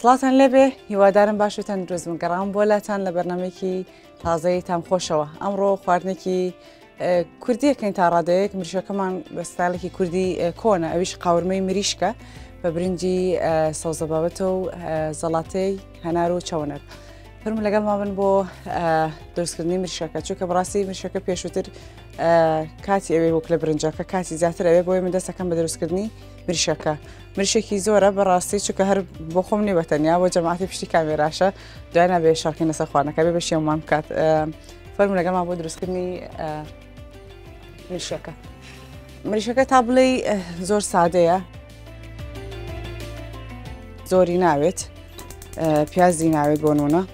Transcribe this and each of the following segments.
سڵاتان لێبێ، هیوادارم باش و تەندروست بن. گەڕام بۆلاتان لە بەرنامەیەکی تازەی تامخۆشەوە. ئەمڕۆ خواردنێکی کوردیەکەین تا ڕادەیەک مریشەکەمان بە ستایلێکی کوردی کۆنە، ئەویش قاورمەی مریشکە بە برنجی سەوزە بابەتە و زەڵاتەی هەنار و چاوەنەر. پرم لەگەڵ ما بن بۆ دروستکردنی مریشەکە، چونکە بەڕاستی مریشەکە پێشووتر کاتی ئەوێ وەک لە برنجەکە کاتی زیاتر ئەوێ، بۆیە من دەستەکەم بە دروستکردنی مریشەکە. مریشێکی زۆرە بەڕاستی، چونکە هەر بۆ خۆم نێ بەتەنیا، بۆ جەماعەتی پشتی کامێراشە دوای نابێ شارکەی نەسەر خوانەکە بێ بەشی ئەومان بکات. فەرمو لەگەڵ ما بۆ دروستکردنی مریشەکە. مریشەکە تا بڵێ زۆر سادەیە، زۆری ناوێت، پیازی ناوێت بۆ نمونە.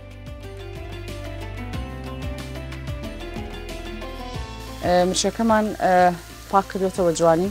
مریشەکەمان پاک کردوێتەوە جوانی،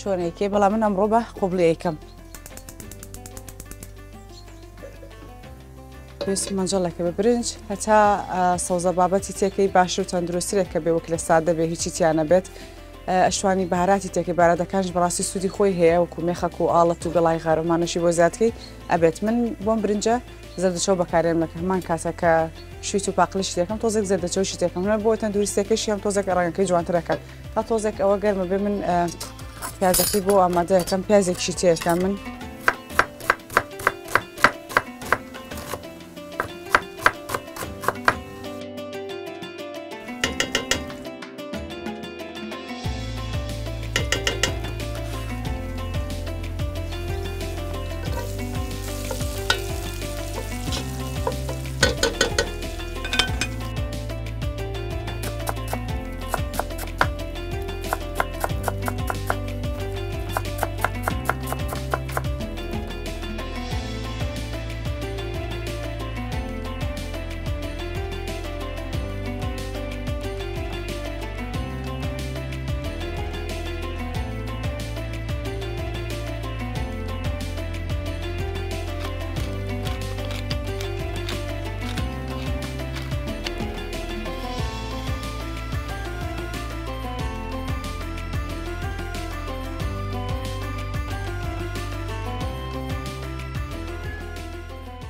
چۆنێکێ، بەڵام من ئەمڕۆ بە قوبلیەکەم. پێویست مەجەڵێکە بە برنج، هەتا سەوزە بابەتی تێکەی باشتر و تەندروستیرێکە بێ، وەک لە سادە بێ هیچی تیانە بێت. ئەشوانی بەهاراتی تێکی بارادەکانش بەڕاستی سوودی خۆی هەیە، وەکو مێخەک و ئاڵەت و گەڵای غارمانەشی بۆ زیاتکەی ئەبێت. من بۆم برنجە زەردەچۆ بەکارێنم لە هەمان کاسەکە شویت و پاقلی شتێکم تۆزێک زەردەچۆ شتێکم هەر بۆ تەندروستیەکەی شیام تۆزێک ڕەنگەکەی جوانترەکەن. تا تۆزێک ئەوە گەرمە بێ، من پیازەکەی بۆ ئامادەیەکەم، پیازێکشی تێکەم. من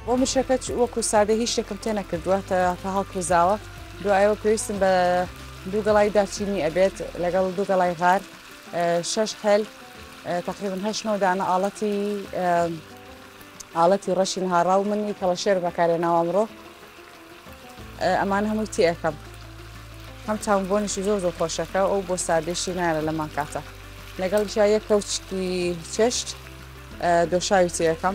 بۆ مریشەکە وەکو سادە هیچ شتێکم تێ نەکردووە تا هەڵکوزاوە. دوایەوە پێویستم بە دوو گەڵای دارچینی ئەبێت لەگەڵ دوو گەڵای غار، شەش هەل، تقریباً هەشت دانە ئاڵەتی ڕەشی نهارا و منی کەڵەشێر بەکارێناوە ئەمڕۆ. ئەمان هەمووی تێکەم، هەم چاوم بۆنیشی زۆر زۆر خۆشەکە و بۆ سادێشی نایە لەمان کاتە. لەگەڵ یەک کەوچکی چێشت دۆشاوی تێکەم.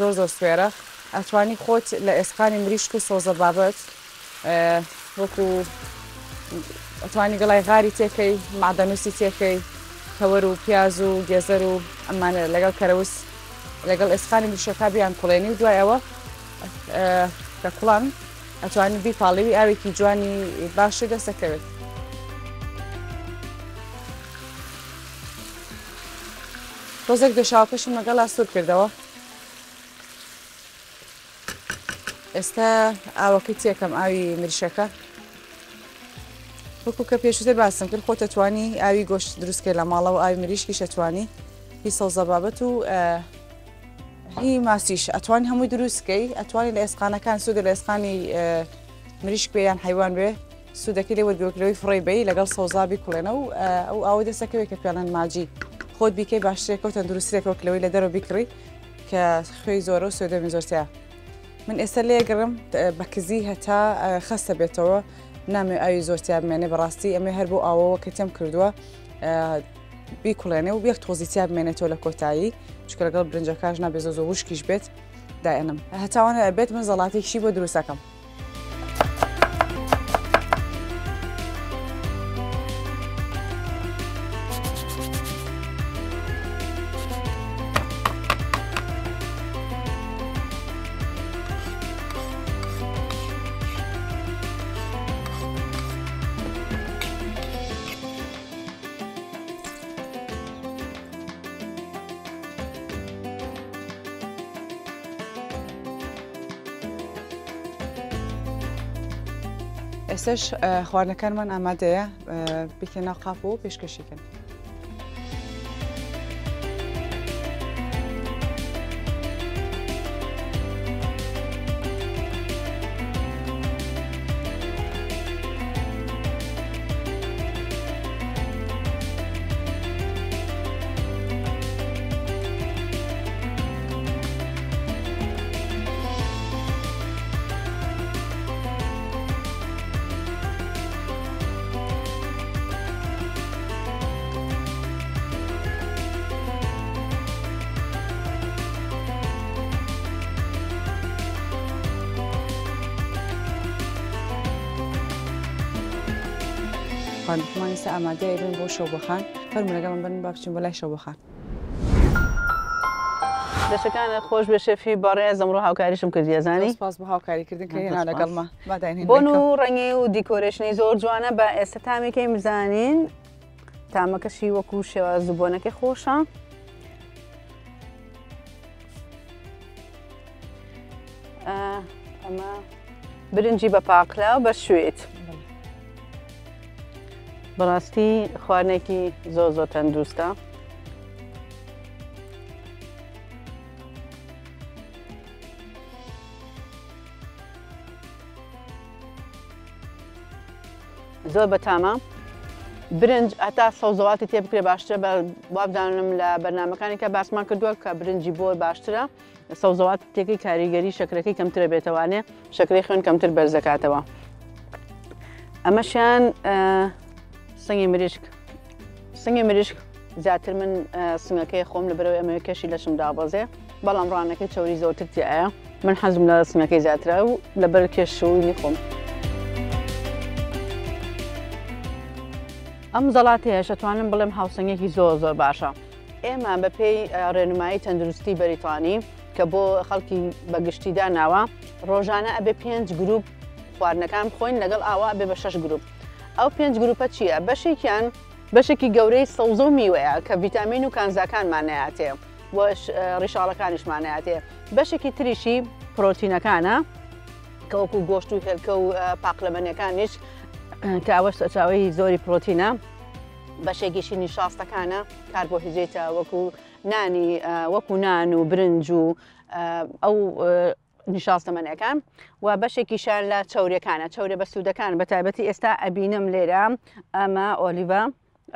زۆر زۆر سوێرە، ئەتوانی خۆت لە ئێسقانی مریشک و سەوزە بابەت وەکو ئەتوانی گەڵای غاری تێکەی، مادەنووسی تێکەی، کەوەر و پیاز و گێزەر و ئەمانە لەگەڵ کەرەوس لەگەڵ ئێسقانی مریشەکە بیان کوڵێنی. و دوایەوە کە کوڵان ئەتوانی بیپاڵێوی ئاوێکی جوانی باش دەسەکەوێت. تۆزێک دۆشاوەکەشم لەگەڵا سوور کردەوە. ئێستا ئاوەکەی تێکەم ئاوی مریشەکە، وەکو کە پێشتر باسم کرد، خۆ دەتوانی ئاوی گۆشت دروستکە لە ماڵەوە، ئاوی مریشکی شەتوانی، هی سەوزە بابەت و هی ماسیش ئەتوانی هەمووی دروستکەی. ئەتوانی لە ئێسقانەکان سوودە لە ئێسقانی مریشک بێ یان حیوان بێ، سوودەکەی لێ وەرگیرەوەی فڕێ بێ لەگەڵ سەوزابی کوڵێنە و ئەو ئاوە دەسەکەوێت کە پێڵەن ماجی خۆت بیکەی باشترێکەوە، تەندروستێکەوە کلەوەی لە دەرەوە بیکڕی. کە خوێی زۆرە و سوێدەمی زۆرتیا من ئێستا لێگرم بەکزی هەتا خەستە بێتەوە نامێ ئاوی زۆرتیا بمێنێ بەڕاستی ئەمێ هەر بۆ ئاوەوە کە تێم کردووە بیکوڵێنێ و بێک تۆزیتیا بمێنێتەوە لە کۆتایی چونکە لەگەڵ برنجەکەش نابێ زۆ وشکیش بێت داێنم هەتاوانە ئەبێت من زەڵاتێکشی بۆ دروستەکەم. استش خواردنەکان من ئامادەیە بکەنە قاپ و پێشکەشیکەن. خواردنەکەمان ئێستا ئامادەیە بن بۆ شەوبەخان. فەرمونەکەمان بن با بچین بۆ لای شەوبەخان. دەشەکان خۆش بێ شێفی بەڕێز ئەمڕۆ هاوکاریشم کردی زانی. سپاس بۆ هاوکاریکردن کە هێنا لەگەڵما. بۆن و ڕەنگی و دیکۆرێشنی زۆر جوانە بە ئێستا تامێکەی بزانین. تامەکەشی وەکو شێوە زبۆنەکەی خۆشە. ئەمە برنجی بە پاقلا و بە شوێت. براستی خواردنێکی زۆر تەندروستە. زۆر بەتامە. برنج هەتا سەوزەڵاتی تێ بکرێ باشترە وا بزانم لە بەرنامەکانی کە باسمان کردووە کە برنجی بۆر باشترە سەوزەڵات تێکی کاریگەری شەکرەکەی کەمترە بێتەوانێ شەکرەی خوێن کەمتر بەرزەکاتەوە. ئەمەشیان سنگی مریشک زیاتر من سنگەکەی خۆم لەبەرەوە ئەمەوەی کەشی لەشم دابەزێ بەڵام ڕانەکەی چاوری زۆرتر تیایە من حەزم لە سنگەکەی زیاترە و لەبەر کێشوونی خۆم. ئەم زەڵاتی هەیە ئەتوانم بڵێم هاوسنگێکی زۆر باشە. ئێمە بەپێی ڕێنمایی تەندروستی بەریتانی کە بۆ خەڵکی بەگشتیدا ناوە ڕۆژانە ئەبێ 5 گروپ خواردنەکان بخۆین لەگەڵ ئاوا ئەبێ بە 6 گروپ. ئەو 5 گروپە چییە؟ بەشێکیان بەشێکی گەورەی سەوزە و میوەیە کە ڤیتامین و کانزاکانمانەیەاتێ و ڕیشاڵەکانیشمانەیەاتێ. بەشێکی تریشی پرۆتینەکانە کە وەکو گۆشت و هێلکە و پاقلەمەنیەکانیش کە ئەوەش چاوی زۆری پرۆتینە. بەشێکیشی نیشاستەکانە کاربۆهیدرێتە وەکو نانی وەکو نان و برنج و ئەو نیشاستەمەنەکان و بەشێکیشان لە چاوریەکانە چاورە بە سوودەکان بە تایبەتی ئێستا ئەبینم لێرە ئەمە ئۆلیڤە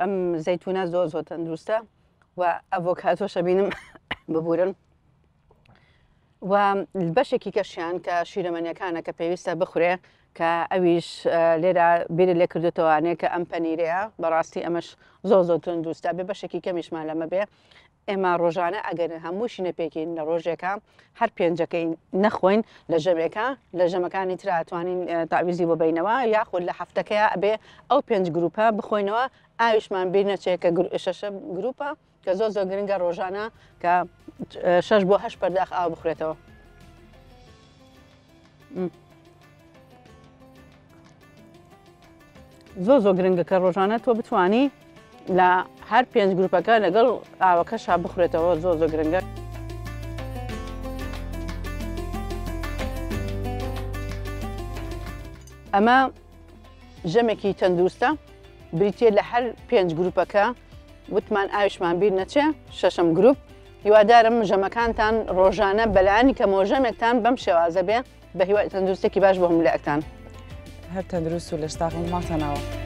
ئەم زەیتونە زۆر تەندروستە و ئەڤۆکادۆش ئەبینم ببورن و بەشێکی کەشیان کە شیرەمەنیەکانە کە پێویستە بخورێ کە ئەویش لێرە بیرە لێ کردوتەوانێ کە ئەم پەنیرەیە بەڕاستی ئەمەش زۆر تەندروستە بێ بەشێکی کەمیشمان لەمە بێ. ئێمە ڕۆژانە ئەگەر هەمووشی نەپێکین لە ڕۆژێکە هەر 5ەکەی نەخۆین لە ژەمێکە لە ژەمەکانی تراتوانین تاویزی بۆ بینەوە یاخود لە هەفتەکەی ئەبێ ئەو 5 گروپە بخۆینەوە ئاویشمان بیر نەچێککە شەشە گروپە کە زۆر گرنگە ڕۆژانە کە 6 بۆ 8 پەرداخ ئاو بخورێتەوە. زۆر گرنگە کە ڕۆژانە تۆ بتانی لە هەر 5 گروپەکە لەگەڵ ئاوەکەش بخورێتەوە زۆر گرنگە. ئەمە ژەمێکی تەندروستە بریتێ لە هەر 5 گروپەکە وتمان ئاویشمان بیر نەچێ 6ەم گروپ. هیوادارم ژەمەکانتان ڕۆژانە بەلایانی کەمۆ ژەمێکتان بەم شێوازە بێ بە هیوای تەندروستێکی باش بۆ هەمولایەکتان. هەر تەندروست و لەشتاغ ماتەناوە.